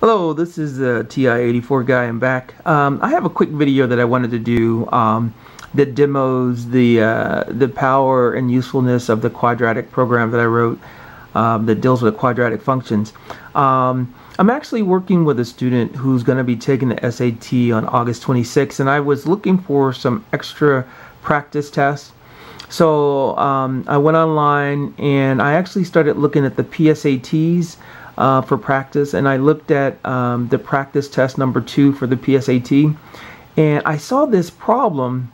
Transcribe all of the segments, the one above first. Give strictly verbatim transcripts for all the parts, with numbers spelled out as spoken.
Hello, this is the T I eighty-four guy. I'm back. Um, I have a quick video that I wanted to do um, that demos the uh, the power and usefulness of the quadratic program that I wrote um, that deals with quadratic functions. Um, I'm actually working with a student who's going to be taking the S A T on August twenty-sixth, and I was looking for some extra practice tests. So um, I went online and I actually started looking at the P S A Ts. Uh, for practice, and I looked at um, the practice test number two for the P S A T, and I saw this problem,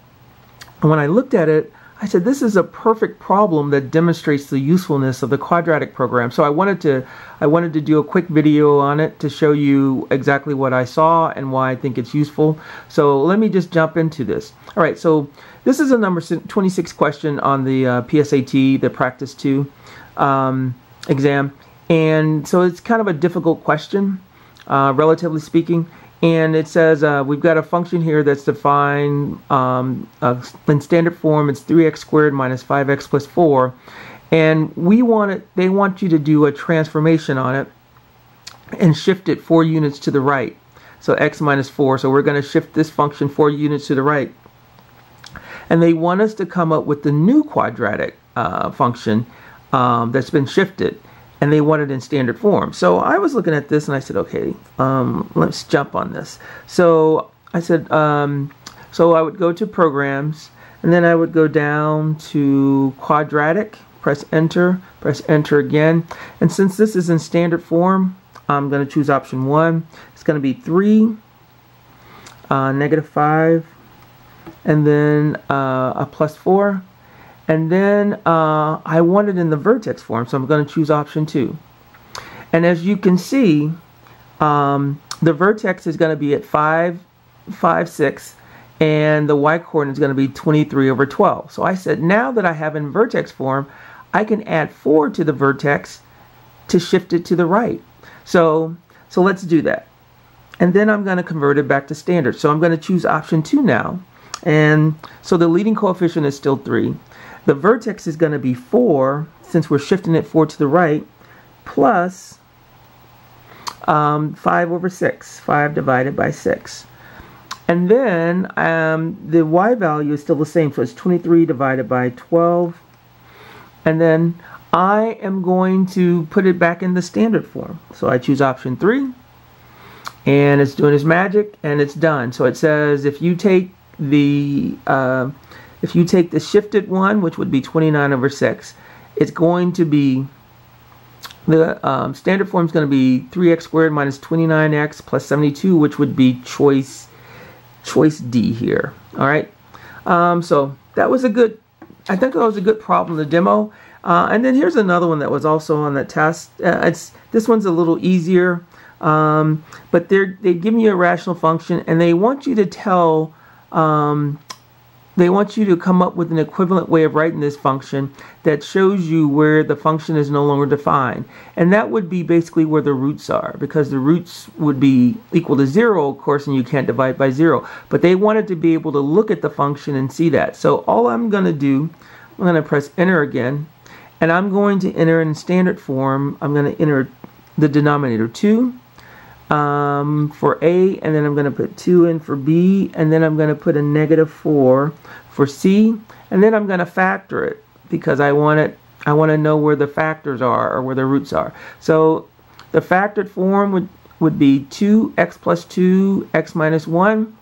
and when I looked at it I said this is a perfect problem that demonstrates the usefulness of the quadratic program. So I wanted to I wanted to do a quick video on it to show you exactly what I saw and why I think it's useful. So let me just jump into this. Alright, so this is a number twenty-six question on the uh, P S A T, the practice two um, exam. And so it's kind of a difficult question, uh, relatively speaking. And it says uh, we've got a function here that's defined um, uh, in standard form. It's three x squared minus five x plus four. And we want it, they want you to do a transformation on it and shift it four units to the right. So x minus four. So we're going to shift this function four units to the right. And they want us to come up with the new quadratic uh, function um, that's been shifted. And they want it in standard form. So I was looking at this and I said, okay, um, let's jump on this. So I said, um, so I would go to programs, and then I would go down to quadratic, press enter, press enter again. And since this is in standard form, I'm going to choose option one. It's going to be three, uh, negative five, and then uh, a plus four. And then uh, I want it in the vertex form, so I'm going to choose option two. And as you can see, um, the vertex is going to be at five, five, six, and the y-coordinate is going to be twenty-three over twelve. So I said, now that I have in vertex form, I can add four to the vertex to shift it to the right. So, so let's do that. And then I'm going to convert it back to standard. So I'm going to choose option two now. And so the leading coefficient is still three. The vertex is going to be four, since we're shifting it four to the right, plus um, five over six, five divided by six. And then um, the y value is still the same, so it's twenty-three divided by twelve. And then I am going to put it back in the standard form. So I choose option three, and it's doing its magic, and it's done. So it says if you take the... Uh, If you take the shifted one, which would be twenty-nine over six, it's going to be, the um, standard form is going to be three x squared minus twenty-nine x plus seventy-two, which would be choice choice D here. All right. Um, so that was a good, I think that was a good problem to demo. Uh, and then here's another one that was also on the test. Uh, it's this one's a little easier, um, but they're they give you a rational function, and they want you to tell. Um, They want you to come up with an equivalent way of writing this function that shows you where the function is no longer defined. And that would be basically where the roots are, because the roots would be equal to zero, of course, and you can't divide by zero. But they wanted to be able to look at the function and see that. So all I'm going to do, I'm going to press enter again, and I'm going to enter in standard form. I'm going to enter the denominator two. Um, for A, and then I'm going to put two in for B, and then I'm going to put a negative four for C, and then I'm going to factor it because I want it. I want to know where the factors are, or where the roots are. So the factored form would, would be two x plus two, x minus one,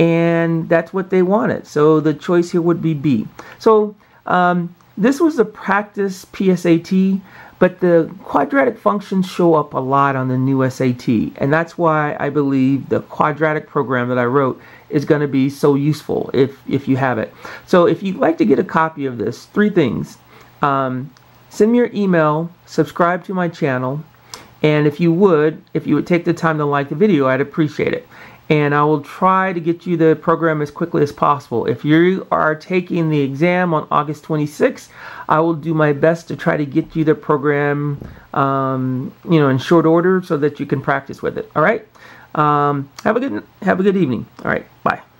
and that's what they wanted. So the choice here would be B. So um, this was a practice P S A T. But the quadratic functions show up a lot on the new S A T, and that's why I believe the quadratic program that I wrote is going to be so useful if, if you have it. So if you'd like to get a copy of this, three things. Um, send me your email, subscribe to my channel, and if you would, if you would take the time to like the video, I'd appreciate it. And I will try to get you the program as quickly as possible. If you are taking the exam on August twenty-sixth, I will do my best to try to get you the program, um, you know, in short order so that you can practice with it. All right. Um, have a good have a good evening. All right. Bye.